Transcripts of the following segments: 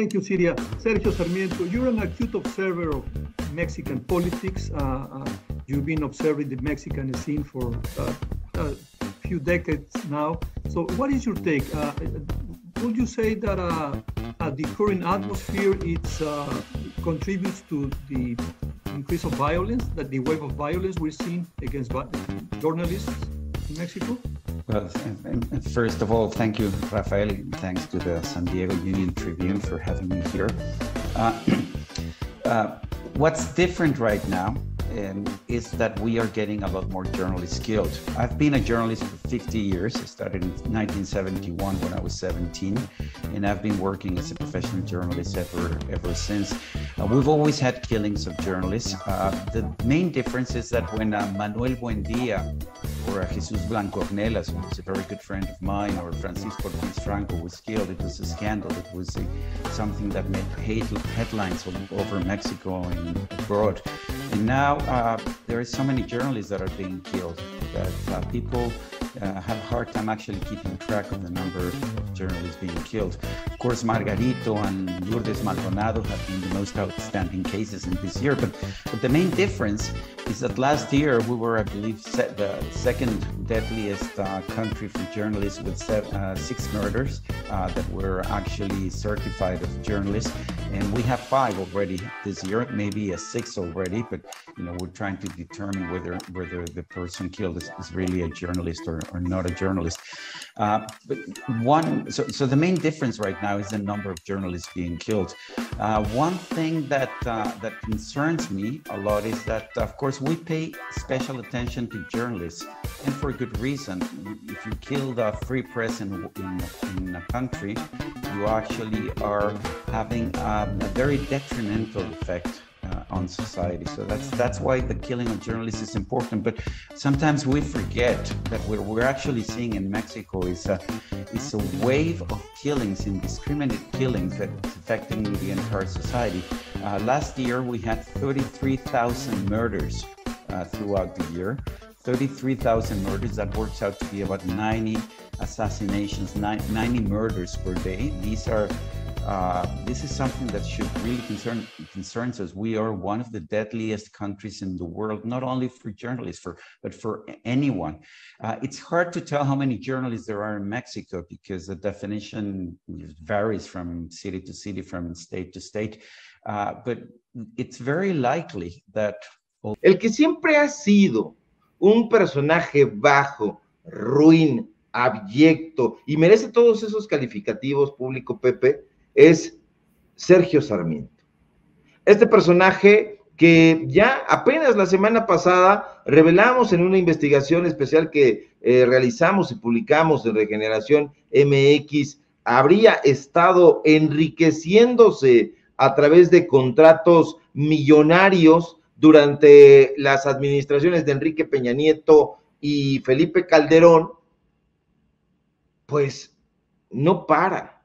Thank you, Siria. Sergio Sarmiento, you're an acute observer of Mexican politics. You've been observing the Mexican scene for a few decades now. So what is your take? Would you say that the current atmosphere contributes to the increase of violence, that the wave of violence we're seeing against journalists in Mexico? Well, first of all, thank you, Rafael. Thanks to the San Diego Union-Tribune for having me here. What's different right now is that we are getting a lot more journalists killed. I've been a journalist for 50 years. I started in 1971 when I was 17, and I've been working as a professional journalist ever since. We've always had killings of journalists. The main difference is that when Manuel Buendía or Jesus Blancornelas, who was a very good friend of mine, or Francisco Ortiz Franco was killed, it was a scandal. It was something that made headlines all over Mexico and abroad. And now there are so many journalists that are being killed that people have a hard time actually keeping track of the number of journalists being killed. Of course, Margarito and Lourdes Maldonado have been the most outstanding cases in this year, but the main difference is that last year we were, I believe, the second deadliest country for journalists with 6 murders that were actually certified as journalists, and we have 5 already this year, maybe a 6th already, but you know, we're trying to determine whether the person killed is really a journalist or not a journalist. So the main difference right now is the number of journalists being killed. One thing that concerns me a lot is that, of course, we pay special attention to journalists, and for a good reason. If you kill the free press in a country, you actually are having a very detrimental effect on society. So that's why the killing of journalists is important. But sometimes we forget that what we're actually seeing in Mexico is a wave of killings, indiscriminate killings that's affecting the entire society. Last year we had 33,000 murders throughout the year. 33,000 murders, that works out to be about 90 assassinations, 90 murders per day. This is something that should really concerns us. We are one of the deadliest countries in the world, not only for journalists, but for anyone. It's hard to tell how many journalists there are in Mexico because the definition varies from city to city, from state to state. But it's very likely that... El que siempre ha sido un personaje bajo, ruin, abyecto, y merece todos esos calificativos, público Pepe, es Sergio Sarmiento. Este personaje que ya apenas la semana pasada revelamos en una investigación especial que realizamos y publicamos en Regeneración MX, habría estado enriqueciéndose a través de contratos millonarios durante las administraciones de Enrique Peña Nieto y Felipe Calderón. Pues no para,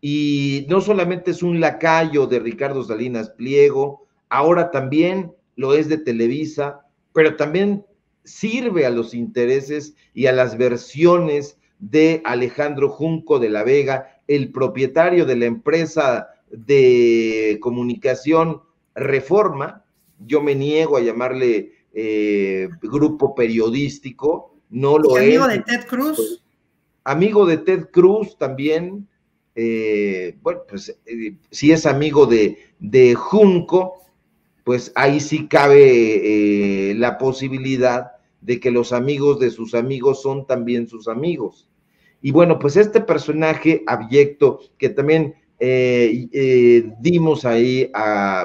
y no solamente es un lacayo de Ricardo Salinas Pliego, ahora también lo es de Televisa, pero también sirve a los intereses y a las versiones de Alejandro Junco de la Vega, el propietario de la empresa de comunicación Reforma. Yo me niego a llamarle grupo periodístico. No lo es. Amigo de Ted Cruz. Amigo de Ted Cruz también. Bueno, pues si es amigo de Junco, pues ahí sí cabe la posibilidad de que los amigos de sus amigos son también sus amigos. Y bueno, pues este personaje abyecto que también dimos ahí,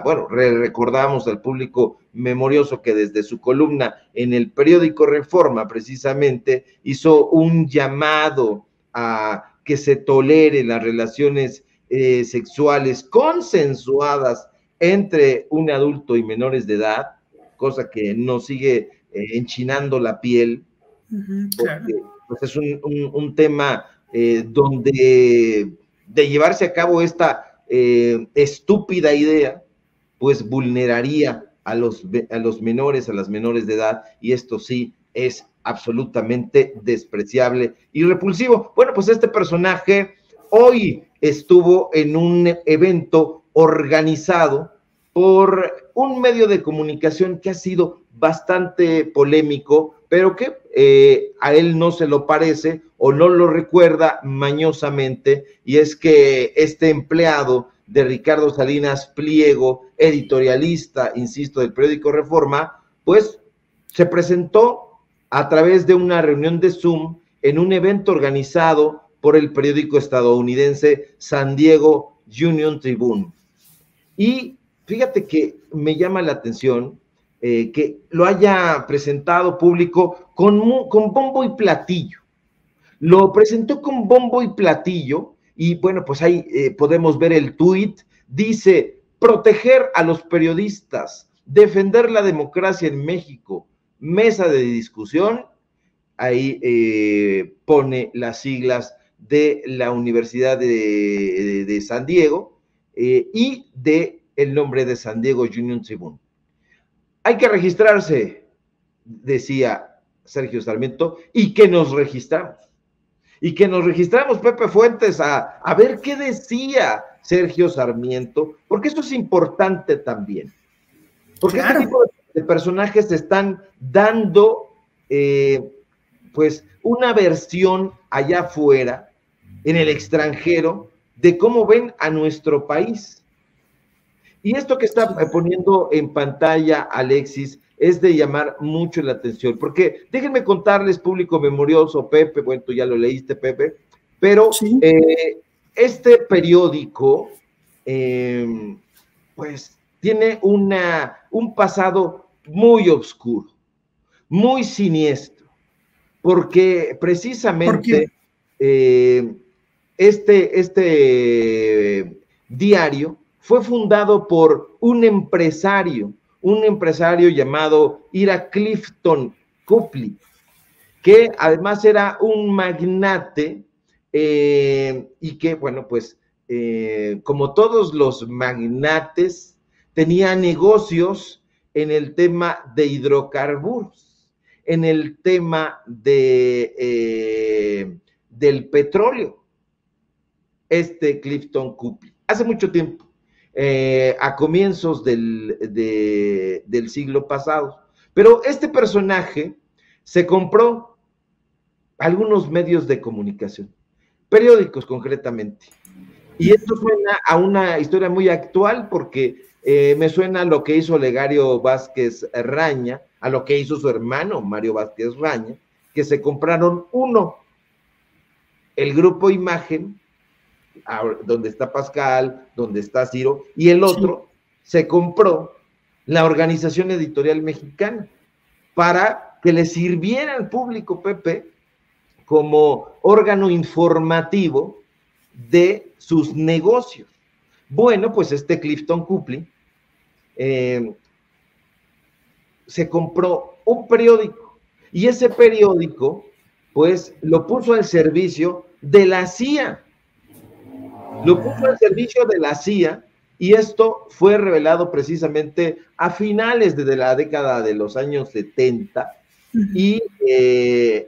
bueno, recordamos al público memorioso que desde su columna en el periódico Reforma, precisamente, hizo un llamado a que se toleren las relaciones sexuales consensuadas entre un adulto y menores de edad, cosa que nos sigue enchinando la piel, porque, pues, es un tema donde... de llevarse a cabo esta estúpida idea, pues vulneraría a los menores, a las menores de edad, y esto sí es absolutamente despreciable y repulsivo. Bueno, pues este personaje hoy estuvo en un evento organizado por un medio de comunicación que ha sido bastante polémico, pero que a él no se lo parece o no lo recuerda mañosamente, y es que este empleado de Ricardo Salinas Pliego, editorialista, insisto, del periódico Reforma, pues se presentó a través de una reunión de Zoom en un evento organizado por el periódico estadounidense San Diego Union-Tribune. Y fíjate que me llama la atención que lo haya presentado público con bombo y platillo. Lo presentó con bombo y platillo, y bueno, pues ahí podemos ver el tuit. Dice: proteger a los periodistas, defender la democracia en México, mesa de discusión. Ahí pone las siglas de la Universidad de San Diego y de el nombre de San Diego Union-Tribune. Hay que registrarse, decía Sergio Sarmiento, y que nos registramos. Y que nos registramos, Pepe Fuentes, a ver qué decía Sergio Sarmiento, porque esto es importante también. Porque claro, este tipo de personajes están dando pues una versión allá afuera, en el extranjero, de cómo ven a nuestro país. Y esto que está poniendo en pantalla Alexis es de llamar mucho la atención, porque déjenme contarles, público memorioso, Pepe, bueno, tú ya lo leíste, Pepe, pero sí, este periódico, pues, tiene un pasado muy oscuro, muy siniestro, porque precisamente este diario fue fundado por un empresario llamado Ira Clifton Copley, que además era un magnate y que, bueno, pues, como todos los magnates, tenía negocios en el tema de hidrocarburos, en el tema del petróleo, este Clifton Copley, hace mucho tiempo. A comienzos del siglo pasado. Pero este personaje se compró algunos medios de comunicación, periódicos concretamente. Y esto suena a una historia muy actual, porque me suena a lo que hizo Olegario Vázquez Raña, a lo que hizo su hermano Mario Vázquez Raña, que se compraron uno, el Grupo Imagen, donde está Pascal, donde está Ciro, y el otro se compró la Organización Editorial Mexicana para que le sirviera al público, Pepe, como órgano informativo de sus negocios. Bueno, pues este Clifton Copley se compró un periódico, y ese periódico, pues, lo puso al servicio de la CIA. Lo puso al servicio de la CIA, y esto fue revelado precisamente a finales de la década de los años 70, y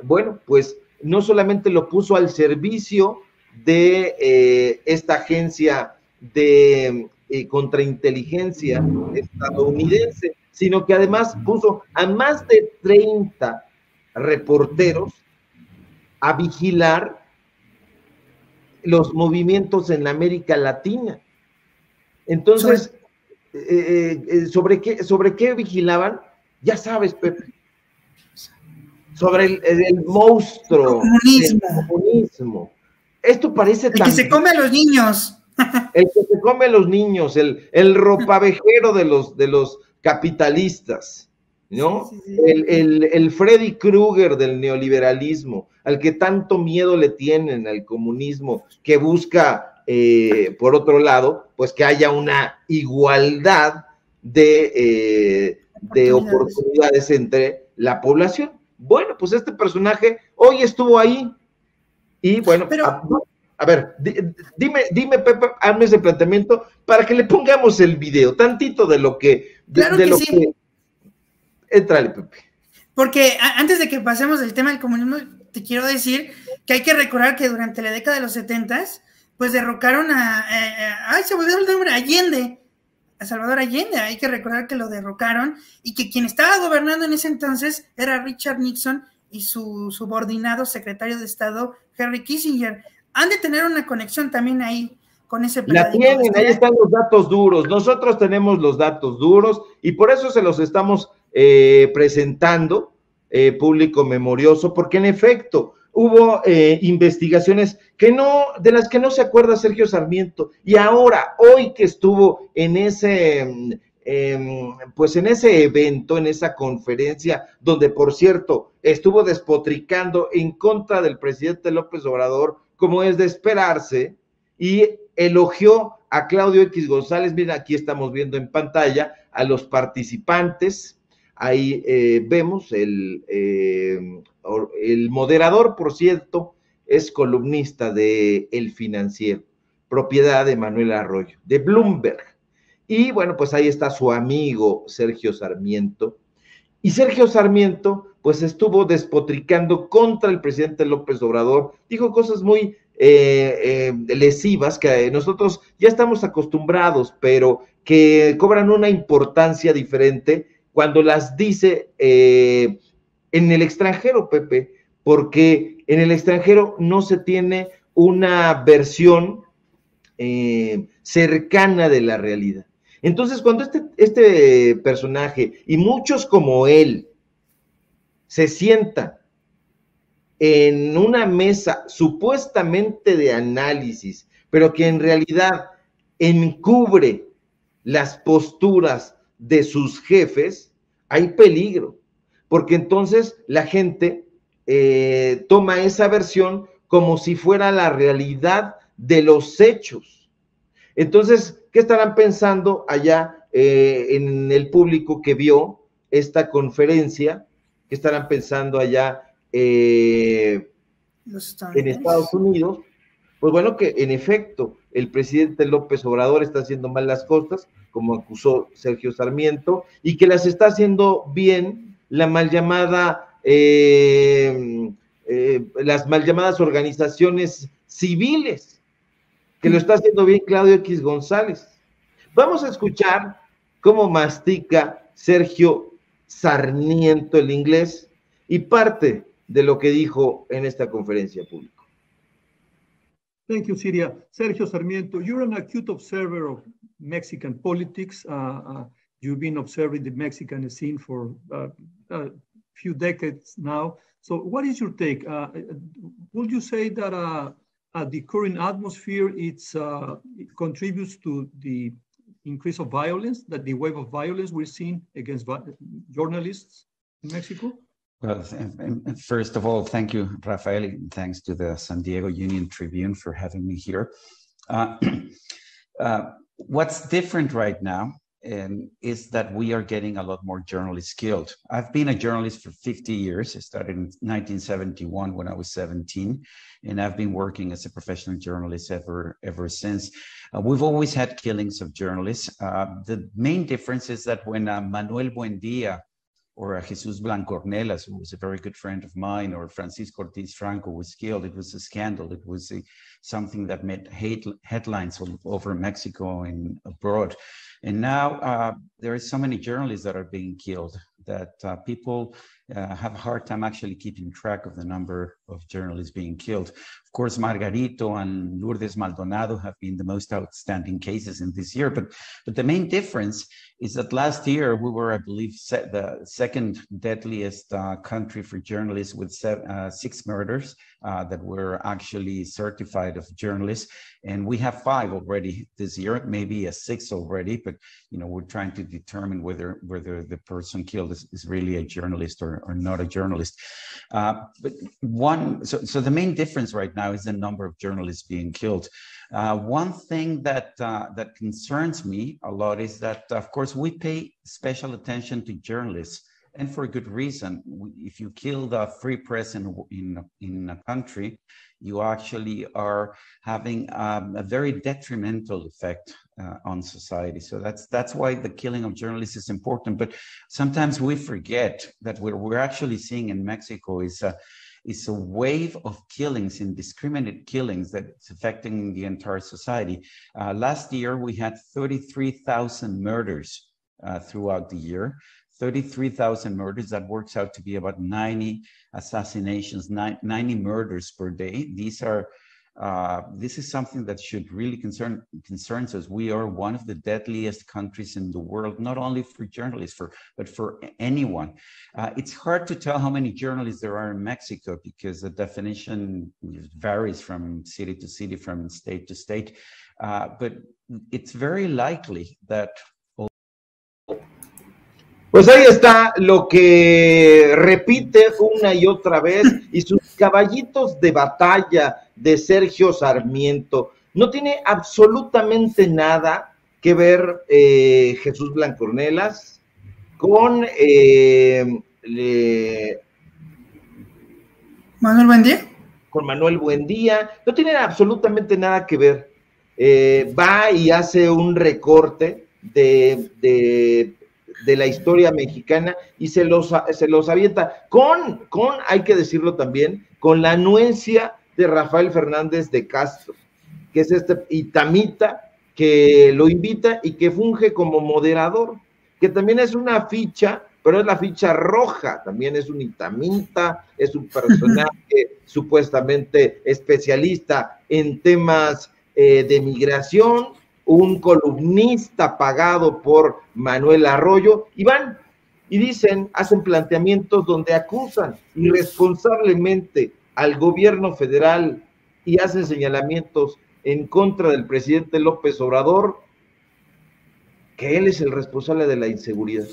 bueno, pues no solamente lo puso al servicio de esta agencia de contrainteligencia estadounidense, sino que además puso a más de 30 reporteros a vigilar los movimientos en América Latina. Entonces, ¿sobre qué vigilaban? Ya sabes, Pepe, sobre el monstruo del comunismo. Esto parece tan... El que se come a los niños. El que se come a los niños, el ropavejero de los capitalistas, ¿no? Sí, sí, sí. El Freddy Krueger del neoliberalismo, al que tanto miedo le tienen al comunismo, que busca, por otro lado, pues que haya una igualdad de oportunidades entre la población. Bueno, pues este personaje hoy estuvo ahí, y bueno, pero... a ver, dime, Pepe, hazme ese planteamiento para que le pongamos el video, tantito de lo que... Claro que sí. Entrale, Pepe. Porque antes de que pasemos del tema del comunismo, te quiero decir que hay que recordar que durante la década de los 70s pues derrocaron a Salvador Allende. Hay que recordar que lo derrocaron y que quien estaba gobernando en ese entonces era Richard Nixon y su subordinado secretario de Estado, Henry Kissinger. Han de tener una conexión también ahí con ese la tienen, ahí están los datos duros. Nosotros tenemos los datos duros y por eso se los estamos presentando, público memorioso, porque en efecto hubo investigaciones que no, de las que no se acuerda Sergio Sarmiento, y ahora, hoy que estuvo en ese, pues en ese evento, en esa conferencia, donde por cierto estuvo despotricando en contra del presidente López Obrador, como es de esperarse, y elogió a Claudio X. González. Mira, aquí estamos viendo en pantalla a los participantes. Ahí vemos el moderador, por cierto, es columnista de El Financiero, propiedad de Manuel Arroyo, de Bloomberg. Y bueno, pues ahí está su amigo Sergio Sarmiento. Y Sergio Sarmiento, pues estuvo despotricando contra el presidente López Obrador, dijo cosas muy lesivas que nosotros ya estamos acostumbrados, pero que cobran una importancia diferente cuando las dice en el extranjero, Pepe, porque en el extranjero no se tiene una versión cercana de la realidad. Entonces, cuando este personaje y muchos como él se sientan en una mesa supuestamente de análisis, pero que en realidad encubre las posturas de sus jefes, hay peligro, porque entonces la gente toma esa versión como si fuera la realidad de los hechos. Entonces, ¿qué estarán pensando allá en el público que vio esta conferencia? ¿Qué estarán pensando allá en Estados Unidos? Pues bueno, que en efecto el presidente López Obrador está haciendo mal las cosas, como acusó Sergio Sarmiento, y que las está haciendo bien la mal llamada, las mal llamadas organizaciones civiles, que lo está haciendo bien Claudio X. González. Vamos a escuchar cómo mastica Sergio Sarmiento el inglés y parte de lo que dijo en esta conferencia pública. Thank you, Siria. Sergio Sarmiento, you're an acute observer of Mexican politics. You've been observing the Mexican scene for a few decades now. So what is your take? Would you say that the current atmosphere, it contributes to the increase of violence, that the wave of violence we're seeing against journalists in Mexico? Well, first of all, thank you, Rafael, and thanks to the San Diego Union-Tribune for having me here. What's different right now is that we are getting a lot more journalists killed. I've been a journalist for 50 years. I started in 1971 when I was 17, and I've been working as a professional journalist ever since. We've always had killings of journalists. The main difference is that when Manuel Buendía or Jesus Blancornelas, who was a very good friend of mine, or Francisco Ortiz Franco was killed, it was a scandal. It was something that made headlines all over Mexico and abroad. And now there are so many journalists that are being killed that people have a hard time actually keeping track of the number of journalists being killed. Of course, Margarito and Lourdes Maldonado have been the most outstanding cases in this year. But the main difference is that last year we were, I believe, the second deadliest country for journalists, with 6 murders that were actually certified of journalists. And we have 5 already this year, maybe a 6th already, but you know, we're trying to determine whether the person killed is really a journalist or not a journalist. So the main difference right now is the number of journalists being killed. One thing that concerns me a lot is that, of course, we pay special attention to journalists, and for good reason. If you kill the free press in a country, you actually are having a very detrimental effect on society. So that's why the killing of journalists is important. But sometimes we forget that what we're actually seeing in Mexico is is a wave of killings, indiscriminate killings that's affecting the entire society. Last year, we had 33,000 murders throughout the year. 33,000 murders, that works out to be about 90 assassinations, 90 murders per day. These are, this is something that should really concerns us. We are one of the deadliest countries in the world, not only for journalists, but for anyone. It's hard to tell how many journalists there are in Mexico because the definition varies from city to city, from state to state. But it's very likely that. Pues ahí está lo que repite una y otra vez, y sus caballitos de batalla de Sergio Sarmiento. No tiene absolutamente nada que ver Jesús Blancornelas con Manuel Buendía. Con Manuel Buendía. No tiene absolutamente nada que ver. Va y hace un recorte de la historia mexicana y se los avienta con, hay que decirlo también, con la anuencia de Rafael Fernández de Castro, que es este itamita que lo invita y que funge como moderador, que también es una ficha, pero es la ficha roja, también es un itamita, es un personaje supuestamente especialista en temas de migración, un columnista pagado por Manuel Arroyo, y van y dicen, hacen planteamientos donde acusan irresponsablemente al gobierno federal y hacen señalamientos en contra del presidente López Obrador, que él es el responsable de la inseguridad,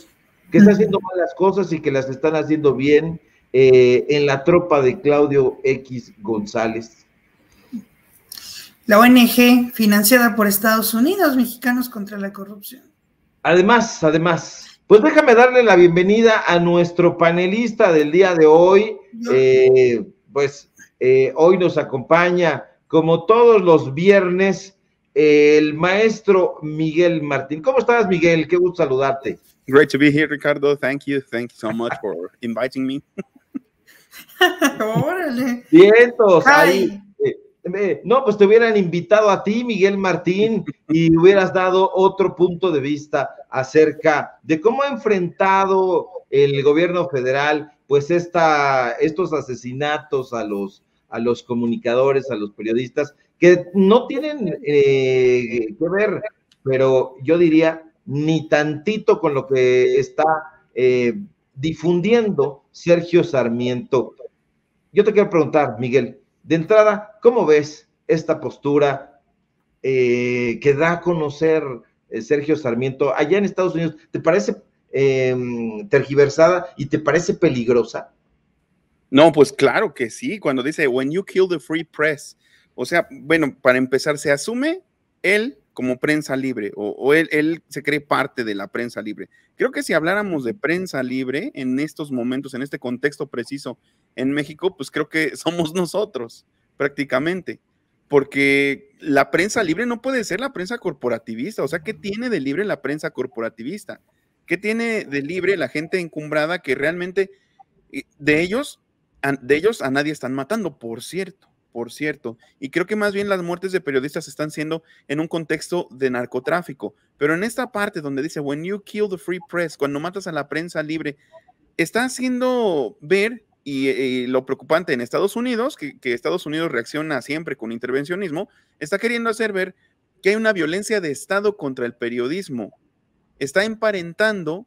que está haciendo malas cosas y que las están haciendo bien en la tropa de Claudio X. González. La ONG financiada por Estados Unidos, Mexicanos contra la Corrupción. Además, pues déjame darle la bienvenida a nuestro panelista del día de hoy. Hoy nos acompaña, como todos los viernes, el maestro Miguel Martín. ¿Cómo estás, Miguel? Qué gusto saludarte. Great to be here, Ricardo. Thank you so much for inviting me. Órale. Vientos, ahí. No, pues te hubieran invitado a ti, Miguel Martín, y hubieras dado otro punto de vista acerca de cómo ha enfrentado el gobierno federal, pues estos asesinatos a los comunicadores, a los periodistas, que no tienen que ver, pero yo diría, ni tantito con lo que está difundiendo Sergio Sarmiento. Yo te quiero preguntar, Miguel, de entrada, ¿cómo ves esta postura que da a conocer Sergio Sarmiento allá en Estados Unidos? ¿Te parece tergiversada y te parece peligrosa? No, pues claro que sí. Cuando dice, when you kill the free press, o sea, bueno, para empezar, se asume él como prensa libre, o él se cree parte de la prensa libre. Creo que si habláramos de prensa libre en estos momentos, en este contexto preciso en México, pues creo que somos nosotros prácticamente, porque la prensa libre no puede ser la prensa corporativista. O sea, ¿qué tiene de libre la prensa corporativista? ¿Qué tiene de libre la gente encumbrada que realmente de ellos a nadie están matando, por cierto, y creo que más bien las muertes de periodistas están siendo en un contexto de narcotráfico? Pero en esta parte donde dice, when you kill the free press, cuando matas a la prensa libre, está haciendo ver, y lo preocupante en Estados Unidos, que Estados Unidos reacciona siempre con intervencionismo, está queriendo hacer ver que hay una violencia de Estado contra el periodismo. Está emparentando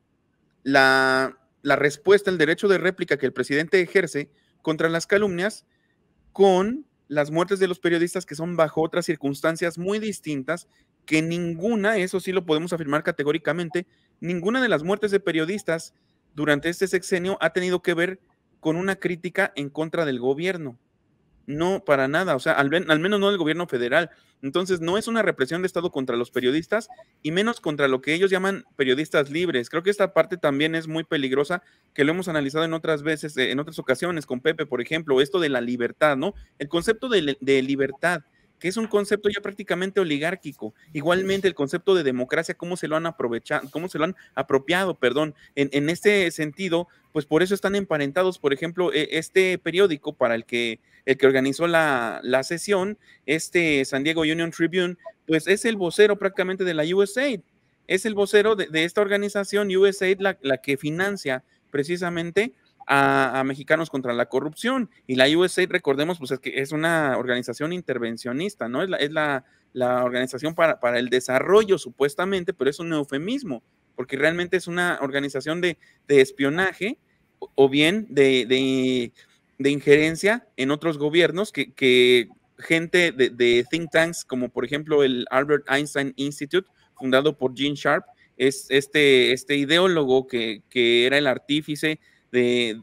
la respuesta, el derecho de réplica que el presidente ejerce contra las calumnias con las muertes de los periodistas, que son bajo otras circunstancias muy distintas, que ninguna, eso sí lo podemos afirmar categóricamente, ninguna de las muertes de periodistas durante este sexenio ha tenido que ver con una crítica en contra del gobierno. No, para nada, o sea, al menos no del gobierno federal. Entonces no es una represión de Estado contra los periodistas, y menos contra lo que ellos llaman periodistas libres. Creo que esta parte también es muy peligrosa, que lo hemos analizado en otras ocasiones con Pepe, por ejemplo, esto de la libertad, ¿no? El concepto de libertad, que es un concepto ya prácticamente oligárquico. Igualmente el concepto de democracia, cómo se lo han aprovechado, cómo se lo han apropiado, perdón, en este sentido, pues por eso están emparentados. Por ejemplo, este periódico para el que organizó la sesión, este San Diego Union-Tribune, pues es el vocero prácticamente de la USAID, es el vocero de esta organización USAID, la que financia precisamente a Mexicanos contra la Corrupción. Y la USAID, recordemos, pues es que es una organización intervencionista, ¿no? Es la organización para el desarrollo, supuestamente, pero es un eufemismo, porque realmente es una organización de espionaje o bien de injerencia en otros gobiernos que gente de think tanks, como por ejemplo el Albert Einstein Institute, fundado por Gene Sharp, es este ideólogo que era el artífice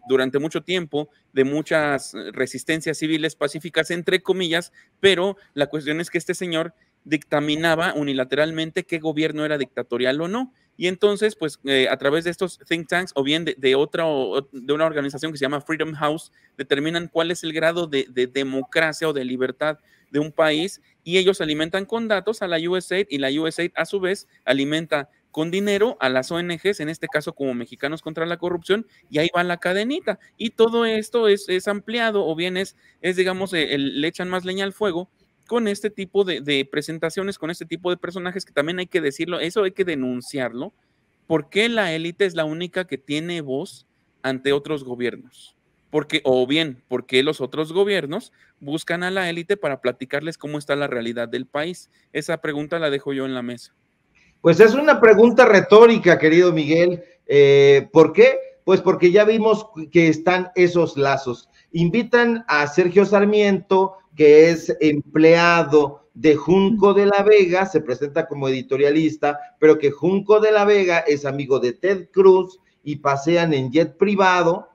durante mucho tiempo de muchas resistencias civiles pacíficas, entre comillas, pero la cuestión es que este señor dictaminaba unilateralmente qué gobierno era dictatorial o no. Y entonces, pues, a través de estos think tanks o bien de una organización que se llama Freedom House, determinan cuál es el grado de democracia o de libertad de un país, y ellos alimentan con datos a la USAID, y la USAID a su vez alimenta con dinero a las ONGs, en este caso como Mexicanos contra la Corrupción, y ahí va la cadenita. Y todo esto es ampliado o bien es digamos, le echan más leña al fuego con este tipo de presentaciones, con este tipo de personajes, que también hay que decirlo, eso hay que denunciarlo, porque la élite es la única que tiene voz ante otros gobiernos. Porque los otros gobiernos buscan a la élite para platicarles cómo está la realidad del país. Esa pregunta la dejo yo en la mesa. Pues es una pregunta retórica, querido Miguel. ¿Por qué? Pues porque ya vimos que están esos lazos. Invitan a Sergio Sarmiento, que es empleado de Junco de la Vega, se presenta como editorialista, pero que Junco de la Vega es amigo de Ted Cruz y pasean en jet privado,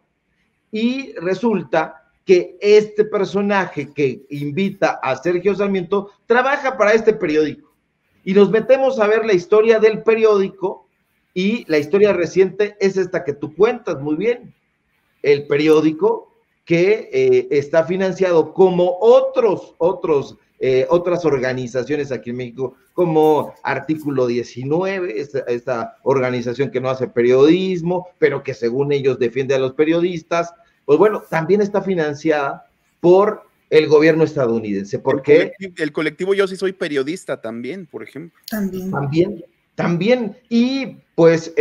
y resulta que este personaje que invita a Sergio Sarmiento trabaja para este periódico. Y nos metemos a ver la historia del periódico, y la historia reciente es esta que tú cuentas muy bien. El periódico que está financiado, como otras organizaciones aquí en México, como Artículo 19, esta organización que no hace periodismo, pero que según ellos defiende a los periodistas, pues bueno, también está financiada por el gobierno estadounidense. Porque el colectivo Yo Sí Soy Periodista también, por ejemplo. También. Y pues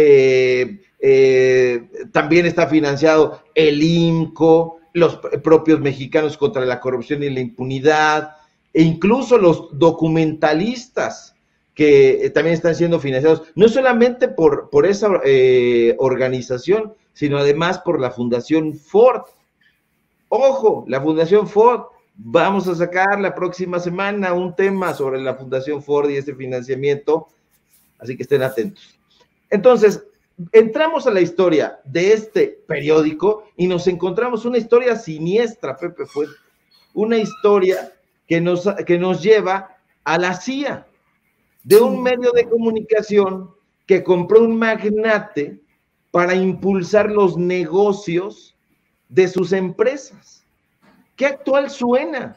también está financiado el INCO, los propios Mexicanos contra la Corrupción y la Impunidad, e incluso los documentalistas que también están siendo financiados, no solamente por esa organización, sino además por la Fundación Ford. Ojo, la Fundación Ford. Vamos a sacar la próxima semana un tema sobre la Fundación Ford y este financiamiento, así que estén atentos. Entonces, entramos a la historia de este periódico y nos encontramos una historia siniestra, Pepe Fuentes, una historia que nos lleva a la CIA, de un medio de comunicación que compró un magnate para impulsar los negocios de sus empresas. ¿Qué actual suena?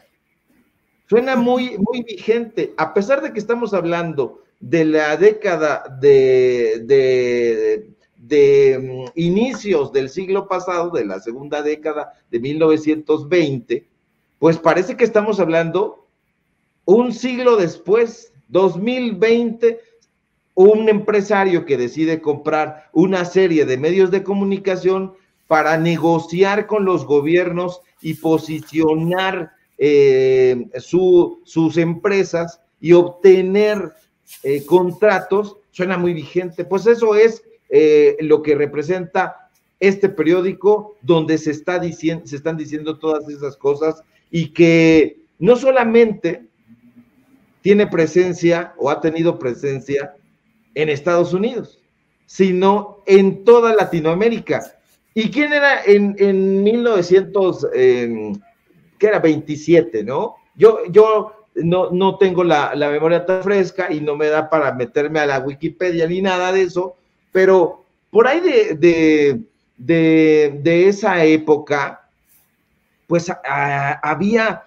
Suena muy, muy vigente, a pesar de que estamos hablando de la década de inicios del siglo pasado, de la segunda década de 1920, pues parece que estamos hablando un siglo después, 2020, un empresario que decide comprar una serie de medios de comunicación para negociar con los gobiernos y posicionar sus empresas y obtener contratos, suena muy vigente. Pues eso es lo que representa este periódico, donde se están diciendo todas esas cosas, y que no solamente tiene presencia o ha tenido presencia en Estados Unidos, sino en toda Latinoamérica. ¿Y quién era en 1927, no? Yo no tengo la memoria tan fresca y no me da para meterme a la Wikipedia ni nada de eso, pero por ahí de esa época, pues había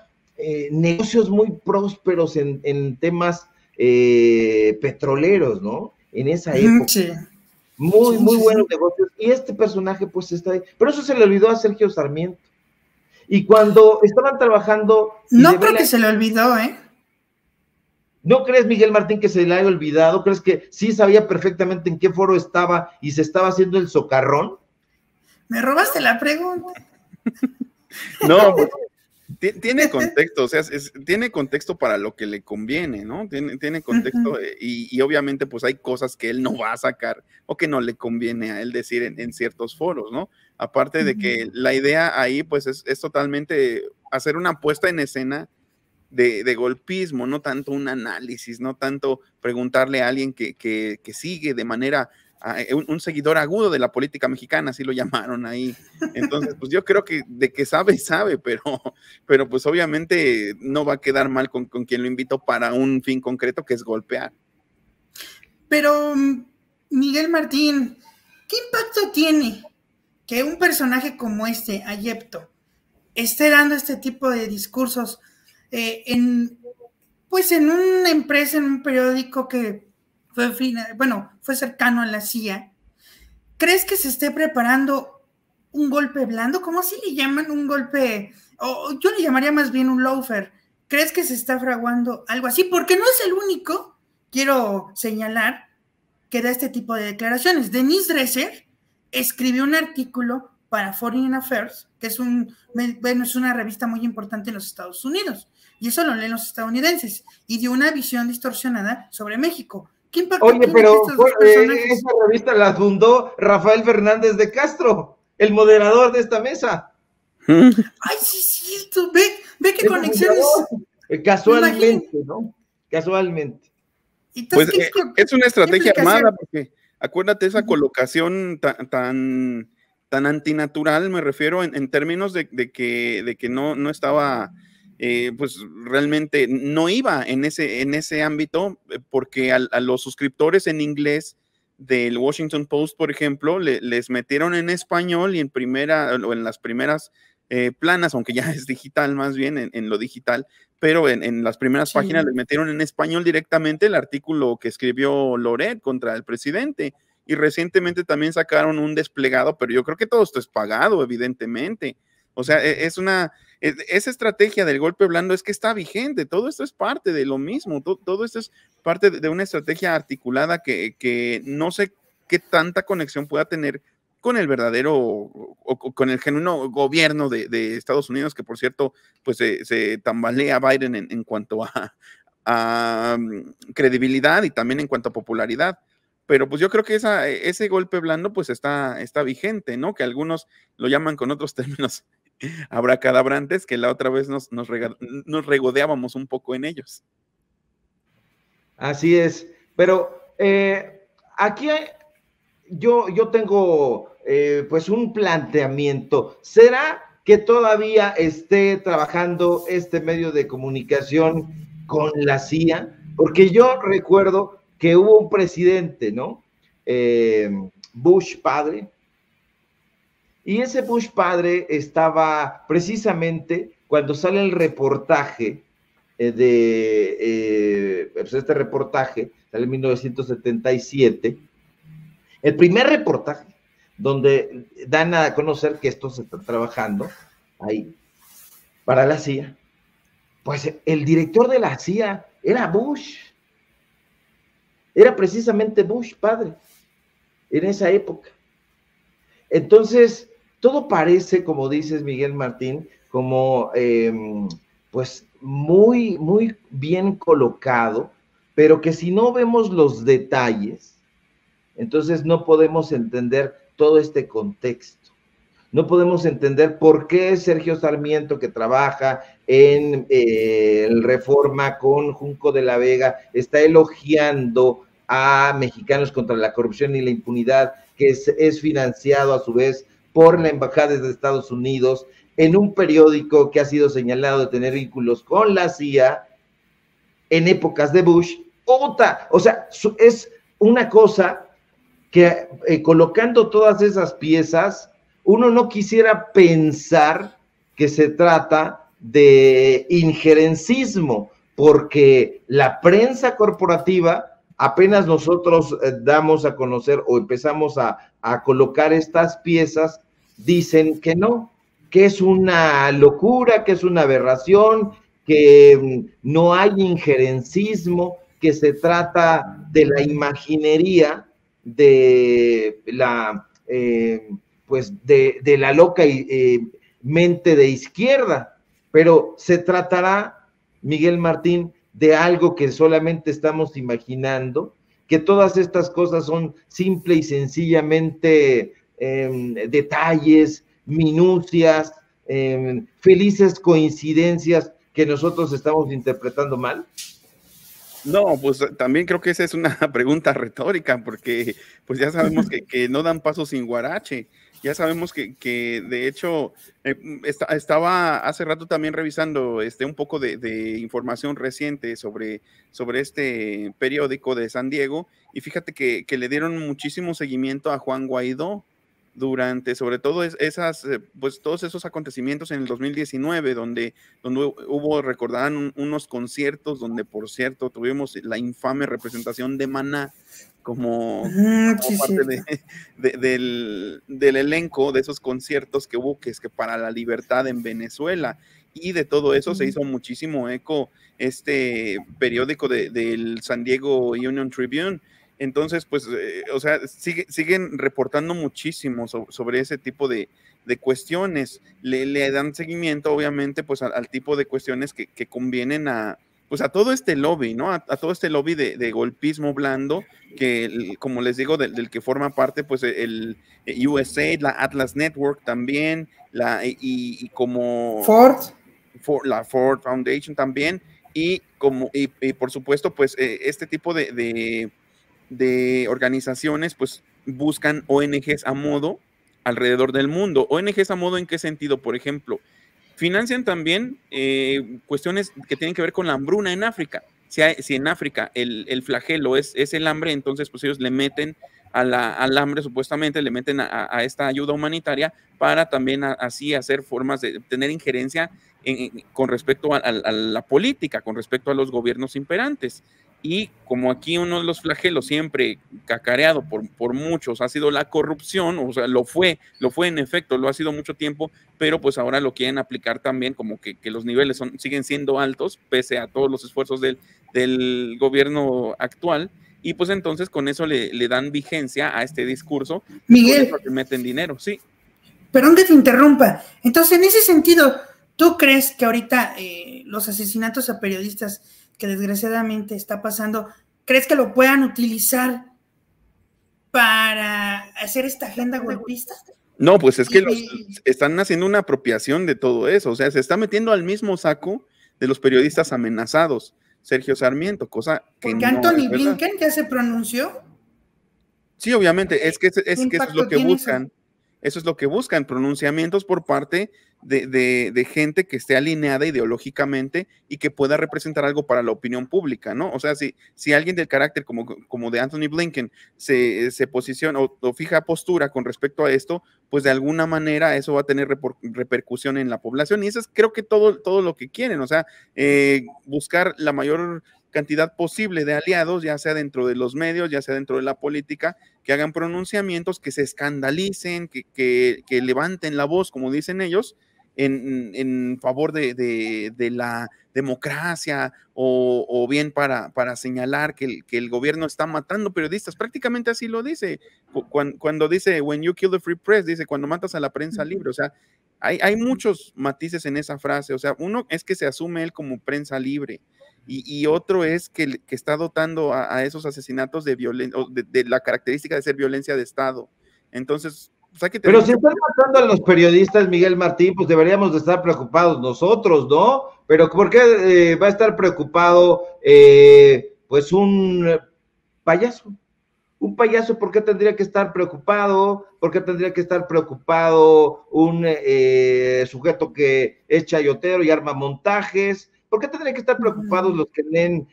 negocios muy prósperos en temas petroleros, ¿no? En esa época. Sí. Muy, muy buenos negocios. Y este personaje, pues, está ahí. Pero eso se le olvidó a Sergio Sarmiento. Y cuando estaban trabajando... No creo que se le olvidó, ¿eh? ¿No crees, Miguel Martín, que se le haya olvidado? ¿Crees que sí sabía perfectamente en qué foro estaba y se estaba haciendo el socarrón? Me robaste la pregunta. No, tiene contexto, o sea, tiene contexto para lo que le conviene, ¿no? Tiene contexto, uh-huh. y obviamente pues hay cosas que él no va a sacar o que no le conviene a él decir en ciertos foros, ¿no? Aparte uh-huh. de que la idea ahí pues es totalmente hacer una puesta en escena de golpismo, no tanto un análisis, no tanto preguntarle a alguien que sigue de manera... un seguidor agudo de la política mexicana, así lo llamaron ahí. Entonces, pues yo creo que de que sabe, pero pues obviamente no va a quedar mal con quien lo invitó para un fin concreto que es golpear. Pero, Miguel Martín, ¿qué impacto tiene que un personaje como este, Ayepto, esté dando este tipo de discursos en una empresa, en un periódico que... fue cercano a la CIA? ¿Crees que se esté preparando un golpe blando? ¿Cómo así le llaman un golpe? O yo le llamaría más bien un loafer. ¿Crees que se está fraguando algo así? Porque no es el único, quiero señalar, que da este tipo de declaraciones. Denise Dresser escribió un artículo para Foreign Affairs, que es es una revista muy importante en los Estados Unidos, y eso lo leen los estadounidenses, y dio una visión distorsionada sobre México. Oye, pero esa revista la fundó Rafael Fernández de Castro, el moderador de esta mesa. Ay, sí, cierto. Ve qué conexiones. Casualmente, ¿no? Casualmente. Pues es una estrategia armada, porque acuérdate esa colocación tan antinatural, me refiero en términos de que no estaba... pues realmente no iba en ese ámbito, porque a los suscriptores en inglés del Washington Post, por ejemplo, les metieron en español y en las primeras planas, aunque ya es digital, más bien en lo digital, pero en las primeras sí. páginas les metieron en español directamente el artículo que escribió Loret contra el presidente, y recientemente también sacaron un desplegado, pero yo creo que todo esto es pagado, evidentemente. O sea, esa estrategia del golpe blando es que está vigente, todo esto es parte de lo mismo, todo esto es parte de una estrategia articulada que no sé qué tanta conexión pueda tener con el verdadero o con el genuino gobierno de Estados Unidos, que por cierto, pues se tambalea Biden en cuanto a credibilidad y también en cuanto a popularidad. Pero pues yo creo que ese golpe blando pues está vigente, ¿no? Que algunos lo llaman con otros términos abracadabrantes, que la otra vez nos regodeábamos un poco en ellos. Así es, pero aquí yo tengo pues un planteamiento. ¿Será que todavía esté trabajando este medio de comunicación con la CIA? Porque yo recuerdo que hubo un presidente, ¿no? Bush padre. Y ese Bush padre estaba precisamente cuando sale el reportaje pues este reportaje sale en 1977, el primer reportaje donde dan a conocer que esto se está trabajando ahí para la CIA. Pues el director de la CIA era Bush. Era precisamente Bush padre en esa época. Entonces, todo parece, como dices, Miguel Martín, como pues muy, muy bien colocado, pero que si no vemos los detalles, entonces no podemos entender todo este contexto. No podemos entender por qué Sergio Sarmiento, que trabaja en el Reforma con Junco de la Vega, está elogiando a Mexicanos contra la Corrupción y la Impunidad, que es financiado a su vez por la Embajada de Estados Unidos, en un periódico que ha sido señalado de tener vínculos con la CIA en épocas de Bush. O sea, es una cosa que colocando todas esas piezas, uno no quisiera pensar que se trata de injerencismo, porque la prensa corporativa, apenas nosotros damos a conocer o empezamos a colocar estas piezas, dicen que no, que es una locura, que es una aberración, que no hay injerencismo, que se trata de la imaginería, de la de la loca mente de izquierda. Pero se tratará, Miguel Martín, de algo que solamente estamos imaginando, que todas estas cosas son simple y sencillamente detalles, minucias, felices coincidencias que nosotros estamos interpretando mal. No, pues también creo que esa es una pregunta retórica, porque pues ya sabemos que no dan paso sin guarache. Ya sabemos que de hecho estaba hace rato también revisando un poco de información reciente sobre este periódico de San Diego, y fíjate que le dieron muchísimo seguimiento a Juan Guaidó durante, sobre todo, todos esos acontecimientos en el 2019, donde hubo, recordarán, unos conciertos donde, por cierto, tuvimos la infame representación de Maná como parte del elenco de esos conciertos que hubo, que es que para la libertad en Venezuela. Y de todo eso se hizo muchísimo eco este periódico del San Diego Union-Tribune. Entonces, pues, o sea, siguen reportando muchísimo sobre ese tipo de cuestiones. Le dan seguimiento, obviamente, pues, al tipo de cuestiones que convienen a todo este lobby, ¿no? A todo este lobby de golpismo blando, que, como les digo, del que forma parte, pues, el USAID, la Atlas Network también, la Ford Foundation también, y por supuesto, pues, este tipo de organizaciones, pues buscan ONGs a modo alrededor del mundo. ONGs a modo, ¿en qué sentido? Por ejemplo, financian también cuestiones que tienen que ver con la hambruna en África. Si en África el flagelo es el hambre, entonces pues ellos le meten al hambre, supuestamente le meten a esta ayuda humanitaria para también así hacer formas de tener injerencia con respecto a la política, con respecto a los gobiernos imperantes. Y como aquí uno de los flagelos siempre cacareado por muchos ha sido la corrupción, o sea, lo fue en efecto, lo ha sido mucho tiempo, pero pues ahora lo quieren aplicar también, como que los niveles siguen siendo altos, pese a todos los esfuerzos del gobierno actual, y pues entonces con eso le dan vigencia a este discurso. Miguel, que meten dinero, sí. Perdón que te interrumpa. Entonces, en ese sentido, ¿tú crees que ahorita los asesinatos a periodistas que desgraciadamente está pasando, crees que lo puedan utilizar para hacer esta agenda golpista? No, pues es que están haciendo una apropiación de todo eso, o sea, se está metiendo al mismo saco de los periodistas amenazados, Sergio Sarmiento, cosa que porque no, Anthony Blinken ya se pronunció. Sí, obviamente, es que eso es lo que buscan. Eso es lo que buscan, pronunciamientos por parte de gente que esté alineada ideológicamente y que pueda representar algo para la opinión pública, ¿no? O sea, si alguien del carácter como de Anthony Blinken se posiciona o fija postura con respecto a esto, pues de alguna manera eso va a tener repercusión en la población. Y eso es, creo que todo lo que quieren, o sea, buscar la mayor cantidad posible de aliados, ya sea dentro de los medios, ya sea dentro de la política, que hagan pronunciamientos, que se escandalicen, que levanten la voz, como dicen ellos, en favor de la democracia, o bien para señalar que el gobierno está matando periodistas. Prácticamente así lo dice, cuando dice, when you kill the free press, dice, cuando matas a la prensa libre. O sea, hay muchos matices en esa frase. O sea, uno es que se asume él como prensa libre, y otro es que está dotando a esos asesinatos de violencia, de la característica de ser violencia de Estado. Entonces, pues hay que tener... Pero si están matando a los periodistas, Miguel Martín, pues deberíamos de estar preocupados nosotros, ¿no? Pero ¿por qué va a estar preocupado pues un payaso? Un payaso, ¿por qué tendría que estar preocupado? ¿Por qué tendría que estar preocupado un sujeto que es chayotero y arma montajes? ¿Por qué tendrían que estar preocupados los que leen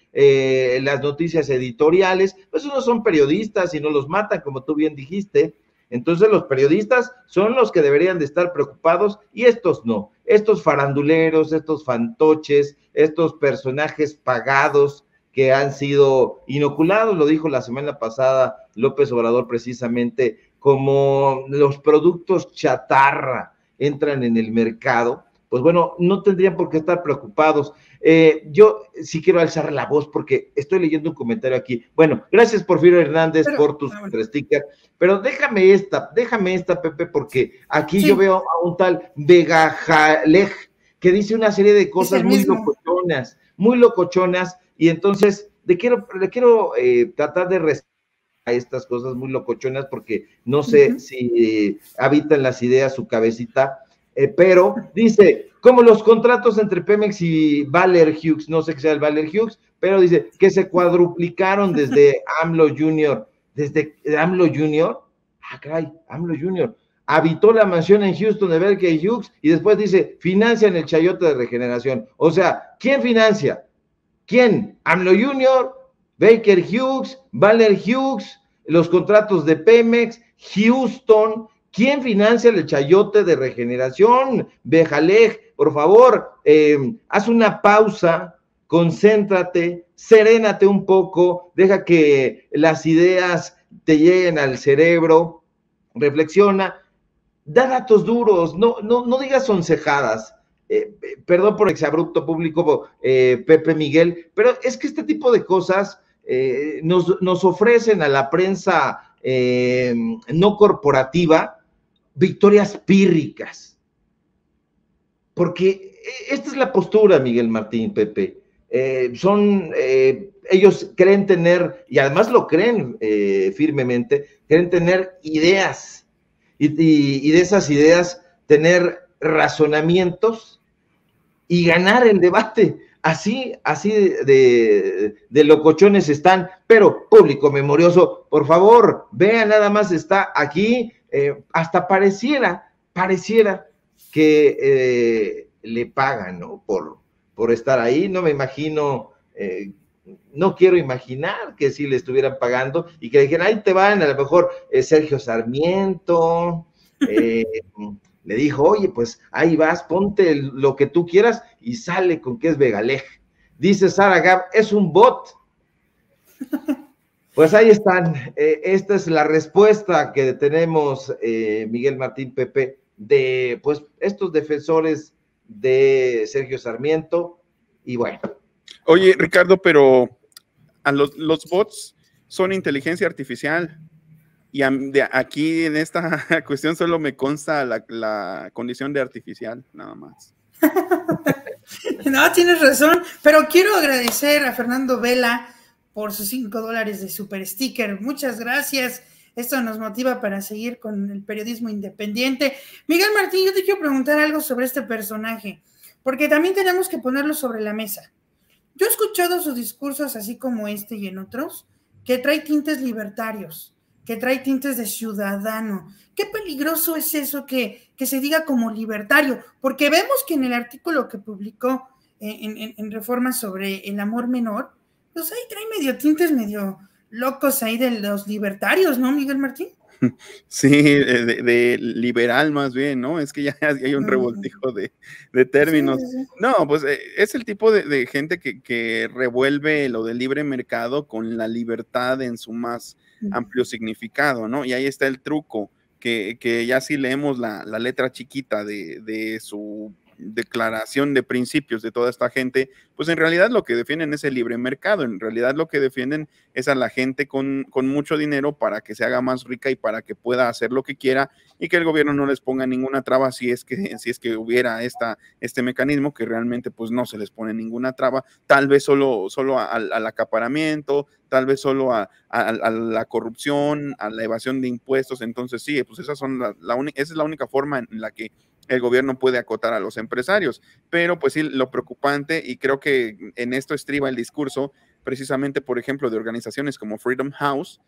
las noticias editoriales? Pues no son periodistas y no los matan, como tú bien dijiste. Entonces los periodistas son los que deberían de estar preocupados y estos no, estos faranduleros, estos fantoches, estos personajes pagados que han sido inoculados, lo dijo la semana pasada López Obrador precisamente, como los productos chatarra entran en el mercado, pues bueno, no tendrían por qué estar preocupados. Yo sí quiero alzar la voz porque estoy leyendo un comentario aquí. Bueno, gracias Porfirio Hernández por tus stickers, pero déjame esta, Pepe, porque aquí sí. Yo veo a un tal Vega Jalej que dice una serie de cosas muy locochonas, y entonces le quiero tratar de respetar a estas cosas muy locochonas porque no sé si habitan las ideas su cabecita. Pero dice, como los contratos entre Pemex y Baker Hughes, no sé qué sea el Baker Hughes, pero dice que se cuadruplicaron desde AMLO Jr. ¿Desde AMLO Jr.? Ah, caray, AMLO Jr. Habitó la mansión en Houston de Baker Hughes y después dice, financian el chayote de Regeneración. O sea, ¿quién financia? ¿Quién? AMLO Jr., Baker Hughes, Baker Hughes, los contratos de Pemex, Houston. ¿Quién financia el chayote de Regeneración? Bejalej, por favor, haz una pausa, concéntrate, serénate un poco, deja que las ideas te lleguen al cerebro, reflexiona, da datos duros, no digas oncejadas. Perdón por exabrupto público, Pepe Miguel, pero es que este tipo de cosas nos ofrecen a la prensa no corporativa victorias pírricas, porque esta es la postura, Miguel Martín, Pepe, ellos creen tener, y además lo creen firmemente, creen tener ideas, y de esas ideas tener razonamientos y ganar el debate, así de locochones están, pero público memorioso, por favor, vean, nada más está aquí, hasta pareciera que le pagan, ¿no? por estar ahí, no me imagino, no quiero imaginar que sí le estuvieran pagando y que le dijeran, ahí te van, a lo mejor Sergio Sarmiento, le dijo, oye, pues ahí vas, ponte lo que tú quieras y sale con que es Vegalej. Dice Sara Gab, es un bot. Pues ahí están. Esta es la respuesta que tenemos, Miguel Martín, Pepe, de pues estos defensores de Sergio Sarmiento. Y bueno. Oye, Ricardo, pero a los bots son inteligencia artificial. Y aquí en esta cuestión solo me consta la condición de artificial, nada más. No, tienes razón, pero quiero agradecer a Fernando Vela por sus $5 de super sticker. Muchas gracias. Esto nos motiva para seguir con el periodismo independiente. Miguel Martín, yo te quiero preguntar algo sobre este personaje, porque también tenemos que ponerlo sobre la mesa. Yo he escuchado sus discursos así como este y en otros, que trae tintes libertarios, que trae tintes de ciudadano. ¿Qué peligroso es eso que se diga como libertario? Porque vemos que en el artículo que publicó en Reforma sobre el amor menor, pues ahí trae medio tintes medio locos ahí de los libertarios, ¿no, Miguel Martín? Sí, de liberal más bien, ¿no? Es que ya hay un revoltijo de términos. Sí. No, pues es el tipo de gente que revuelve lo del libre mercado con la libertad en su más amplio significado, ¿no? Y ahí está el truco, que ya si leemos la letra chiquita de su declaración de principios de toda esta gente, pues en realidad lo que defienden es el libre mercado, en realidad lo que defienden es a la gente con mucho dinero para que se haga más rica y para que pueda hacer lo que quiera y que el gobierno no les ponga ninguna traba si es que hubiera este mecanismo, que realmente pues no se les pone ninguna traba, tal vez solo al acaparamiento, tal vez solo a la corrupción, a la evasión de impuestos. Entonces sí, pues esa es la única forma en la que el gobierno puede acotar a los empresarios, pero pues sí, lo preocupante, y creo que en esto estriba el discurso precisamente, por ejemplo, de organizaciones como Freedom House,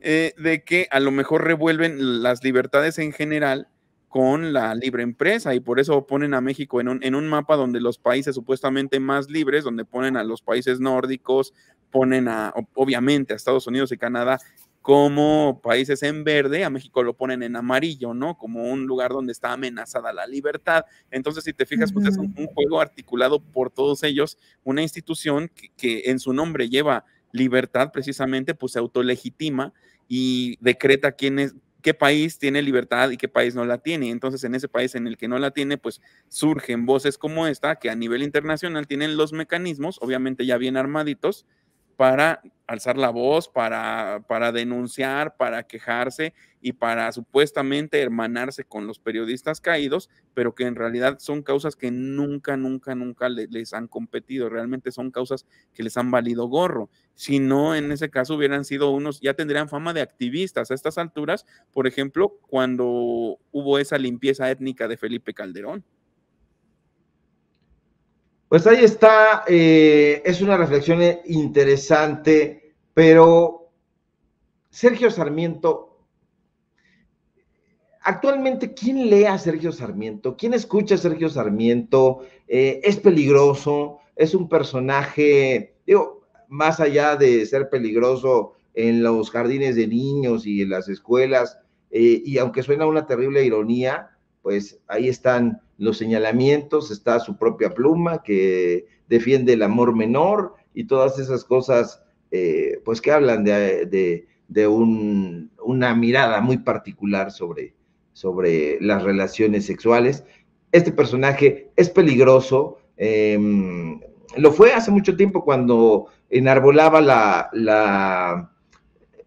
de que a lo mejor revuelven las libertades en general con la libre empresa, y por eso ponen a México en un mapa donde los países supuestamente más libres, donde ponen a los países nórdicos, ponen obviamente a Estados Unidos y Canadá, como países en verde, a México lo ponen en amarillo, ¿no? Como un lugar donde está amenazada la libertad. Entonces, si te fijas, pues es un juego articulado por todos ellos, una institución que en su nombre lleva libertad, precisamente, pues se autolegitima y decreta quién es, qué país tiene libertad y qué país no la tiene. Entonces, en ese país en el que no la tiene, pues surgen voces como esta, que a nivel internacional tienen los mecanismos, obviamente ya bien armaditos, para alzar la voz, para denunciar, para quejarse y para supuestamente hermanarse con los periodistas caídos, pero que en realidad son causas que nunca les han competido, realmente son causas que les han valido gorro. Si no, en ese caso hubieran sido unos, ya tendrían fama de activistas a estas alturas, por ejemplo, cuando hubo esa limpieza étnica de Felipe Calderón. Pues ahí está, es una reflexión interesante, pero Sergio Sarmiento, actualmente, ¿quién lee a Sergio Sarmiento? ¿Quién escucha a Sergio Sarmiento? Es peligroso, es un personaje, digo, más allá de ser peligroso en los jardines de niños y en las escuelas, y aunque suena una terrible ironía, pues ahí están los señalamientos, está su propia pluma que defiende el amor menor y todas esas cosas, pues que hablan de una mirada muy particular sobre las relaciones sexuales. Este personaje es peligroso, lo fue hace mucho tiempo cuando enarbolaba la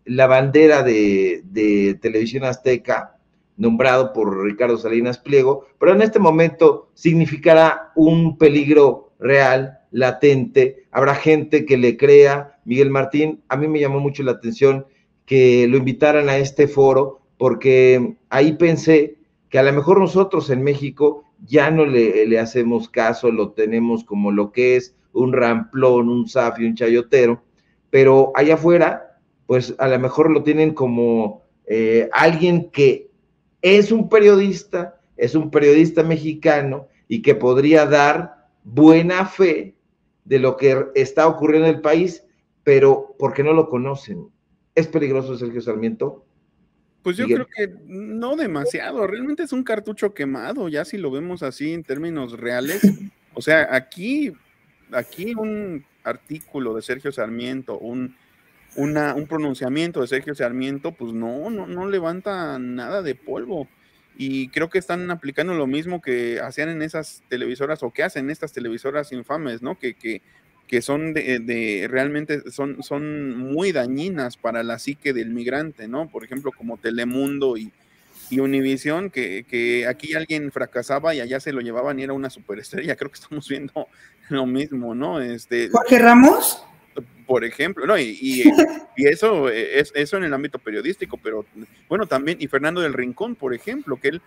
bandera de Televisión Azteca, nombrado por Ricardo Salinas Pliego, pero en este momento significará un peligro real, latente. Habrá gente que le crea. Miguel Martín, a mí me llamó mucho la atención que lo invitaran a este foro, porque ahí pensé que a lo mejor nosotros en México ya no le hacemos caso, lo tenemos como lo que es, un ramplón, un zafio, un chayotero, pero allá afuera, pues a lo mejor lo tienen como alguien que es un periodista mexicano y que podría dar buena fe de lo que está ocurriendo en el país, pero porque no lo conocen. ¿Es peligroso Sergio Sarmiento? Pues yo creo que no demasiado, realmente es un cartucho quemado, ya si lo vemos así en términos reales. O sea, aquí un artículo de Sergio Sarmiento, un pronunciamiento de Sergio Sarmiento, pues no levanta nada de polvo, y creo que están aplicando lo mismo que hacían en esas televisoras, o que hacen estas televisoras infames, ¿no? Que son realmente son muy dañinas para la psique del migrante, ¿no? Por ejemplo, como Telemundo y Univisión, que aquí alguien fracasaba y allá se lo llevaban y era una superestrella. Creo que estamos viendo lo mismo, ¿no? Jorge Ramos, por ejemplo, ¿no? Y eso es eso en el ámbito periodístico, pero bueno, también, y Fernando del Rincón, por ejemplo, que él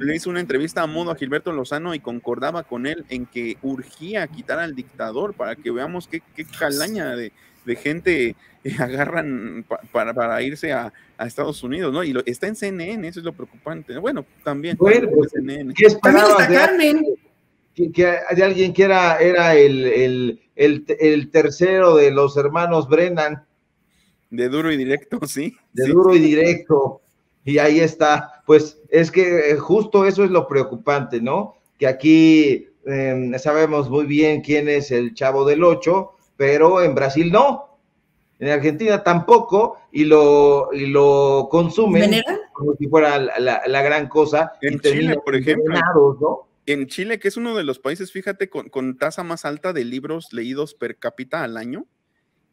le hizo una entrevista a modo a Gilberto Lozano y concordaba con él en que urgía quitar al dictador, para que veamos qué calaña de gente agarran para irse a Estados Unidos, ¿no? Y está en CNN, eso es lo preocupante. Bueno, también en CNN. ¿Qué esperabas de Carmen? Que de alguien que era el tercero de los hermanos Brennan. De duro y directo, sí. Duro y directo. Y ahí está. Pues es que justo eso es lo preocupante, ¿no? Que aquí sabemos muy bien quién es el Chavo del Ocho, pero en Brasil no. En Argentina tampoco, y lo consumen como si fuera la gran cosa. En Chile, por ejemplo. ¿No? En Chile, que es uno de los países, fíjate, con tasa más alta de libros leídos per cápita al año,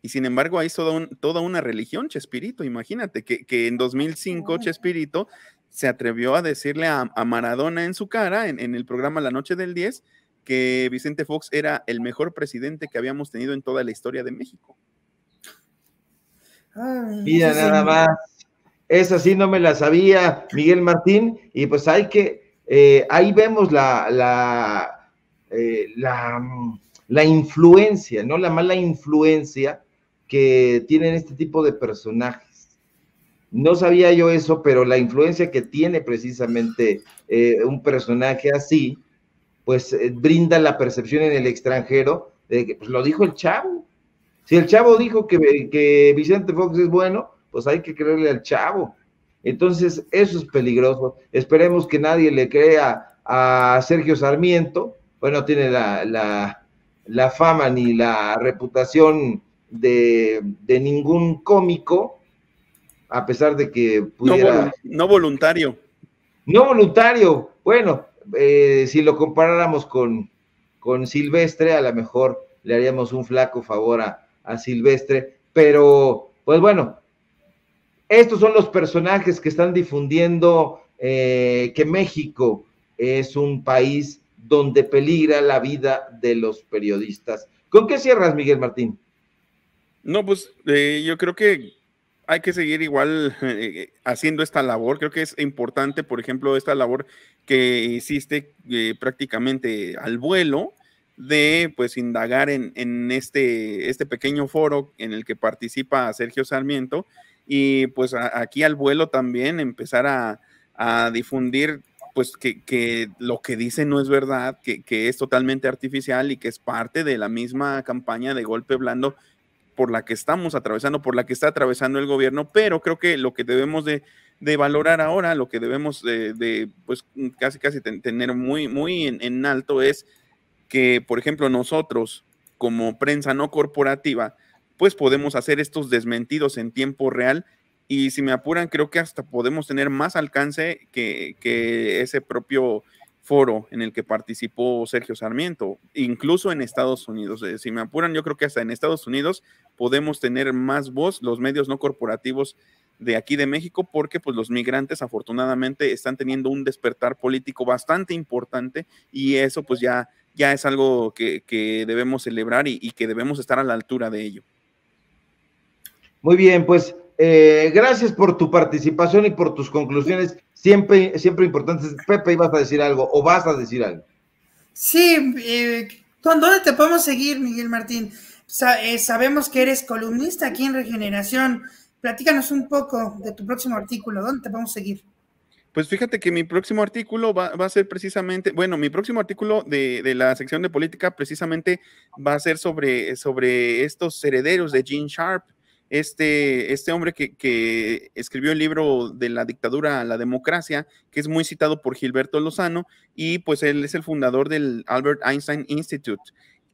y sin embargo hay toda una religión, Chespirito. Imagínate que en 2005 Chespirito se atrevió a decirle a Maradona en su cara, en el programa La Noche del 10, que Vicente Fox era el mejor presidente que habíamos tenido en toda la historia de México. Ay, mira, nada más. Esa sí no me la sabía, Miguel Martín, y pues hay que... ahí vemos la influencia, ¿no? La mala influencia que tienen este tipo de personajes. No sabía yo eso, pero la influencia que tiene precisamente un personaje así, pues brinda la percepción en el extranjero de que, pues, lo dijo el Chavo. Si el Chavo dijo que Vicente Fox es bueno, pues hay que creerle al chavo. Entonces, eso es peligroso. Esperemos que nadie le crea a Sergio Sarmiento. Bueno, tiene la fama ni la reputación de ningún cómico, a pesar de que pudiera... No voluntario. No voluntario. Bueno, si lo comparáramos con Silvestre, a lo mejor le haríamos un flaco favor a Silvestre, pero, pues bueno, estos son los personajes que están difundiendo que México es un país donde peligra la vida de los periodistas. ¿Con qué cierras, Miguel Martín? No, pues yo creo que hay que seguir igual haciendo esta labor. Creo que es importante, por ejemplo, esta labor que hiciste prácticamente al vuelo, de pues indagar en este pequeño foro en el que participa Sergio Sarmiento, y pues aquí al vuelo también empezar a difundir pues que lo que dice no es verdad, que es totalmente artificial y que es parte de la misma campaña de golpe blando por la que estamos atravesando, por la que está atravesando el gobierno. Pero creo que lo que debemos de valorar ahora, lo que debemos de pues casi tener muy en alto es que, por ejemplo, nosotros como prensa no corporativa, pues podemos hacer estos desmentidos en tiempo real, y si me apuran, creo que hasta podemos tener más alcance que ese propio foro en el que participó Sergio Sarmiento, incluso en Estados Unidos. Si me apuran, yo creo que hasta en Estados Unidos podemos tener más voz los medios no corporativos de aquí de México, porque pues los migrantes afortunadamente están teniendo un despertar político bastante importante, y eso pues ya es algo que debemos celebrar y que debemos estar a la altura de ello. Muy bien, pues gracias por tu participación y por tus conclusiones, siempre importantes. Pepe, ¿ibas a decir algo o vas a decir algo? Sí, ¿dónde te podemos seguir, Miguel Martín? Sabemos que eres columnista aquí en Regeneración. Platícanos un poco de tu próximo artículo, ¿dónde te podemos seguir? Pues fíjate que mi próximo artículo va a ser precisamente, bueno, mi próximo artículo de la sección de política precisamente va a ser sobre estos herederos de Gene Sharp, este hombre que escribió el libro de la dictadura a la democracia, que es muy citado por Gilberto Lozano, y pues él es el fundador del Albert Einstein Institute,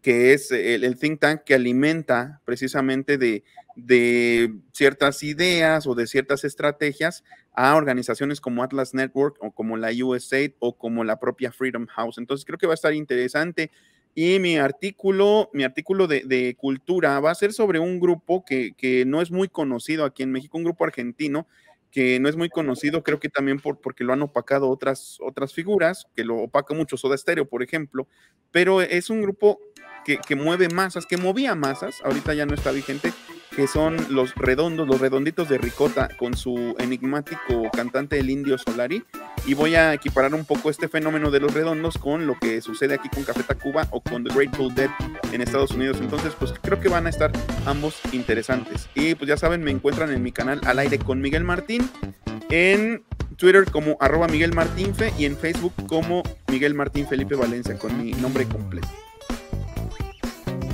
que es el think tank que alimenta precisamente de ciertas ideas o de ciertas estrategias a organizaciones como Atlas Network o como la USAID o como la propia Freedom House. Entonces creo que va a estar interesante, y mi artículo de cultura va a ser sobre un grupo que no es muy conocido aquí en México, un grupo argentino que no es muy conocido, creo que también porque lo han opacado otras figuras, que lo opaca mucho Soda Stereo, por ejemplo, pero es un grupo que mueve masas, que movía masas, ahorita ya no está vigente, que son los Redondos, los Redonditos de Ricota, con su enigmático cantante El Indio Solari, y voy a equiparar un poco este fenómeno de los Redondos con lo que sucede aquí con Café Tacuba o con The Grateful Dead en Estados Unidos. Entonces pues creo que van a estar ambos interesantes, y pues ya saben, me encuentran en mi canal Al Aire con Miguel Martín, en Twitter como @MiguelMartinfe y en Facebook como Miguel Martín Felipe Valencia, con mi nombre completo.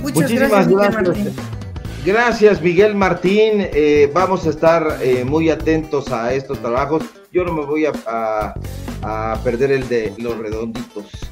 Muchísimas gracias. Gracias, Miguel Martín. Vamos a estar muy atentos a estos trabajos. Yo no me voy a perder el de los Redonditos.